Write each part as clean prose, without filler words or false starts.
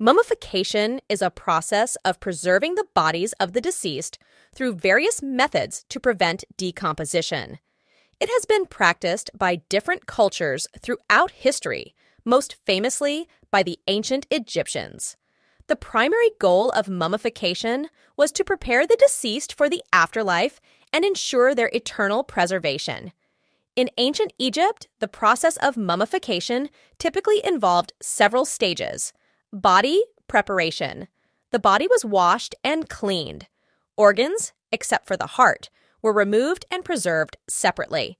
Mummification is a process of preserving the bodies of the deceased through various methods to prevent decomposition. It has been practiced by different cultures throughout history, most famously by the ancient Egyptians. The primary goal of mummification was to prepare the deceased for the afterlife and ensure their eternal preservation. In ancient Egypt, the process of mummification typically involved several stages. Body preparation. The body was washed and cleaned. Organs, except for the heart, were removed and preserved separately.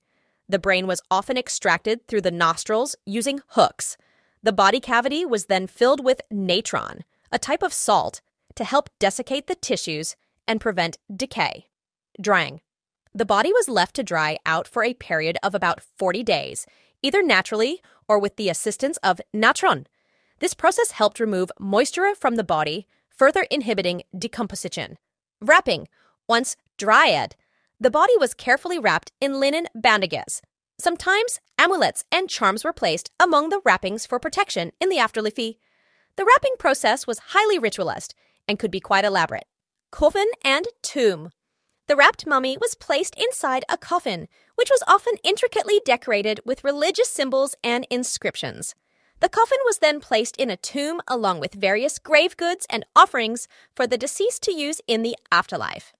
The brain was often extracted through the nostrils using hooks. The body cavity was then filled with natron, a type of salt, to help desiccate the tissues and prevent decay. Drying. The body was left to dry out for a period of about 40 days, either naturally or with the assistance of natron. This process helped remove moisture from the body, further inhibiting decomposition. Wrapping. Once dried, the body was carefully wrapped in linen bandages. Sometimes amulets and charms were placed among the wrappings for protection in the afterlife. The wrapping process was highly ritualized and could be quite elaborate. Coffin and tomb. The wrapped mummy was placed inside a coffin, which was often intricately decorated with religious symbols and inscriptions. The coffin was then placed in a tomb along with various grave goods and offerings for the deceased to use in the afterlife.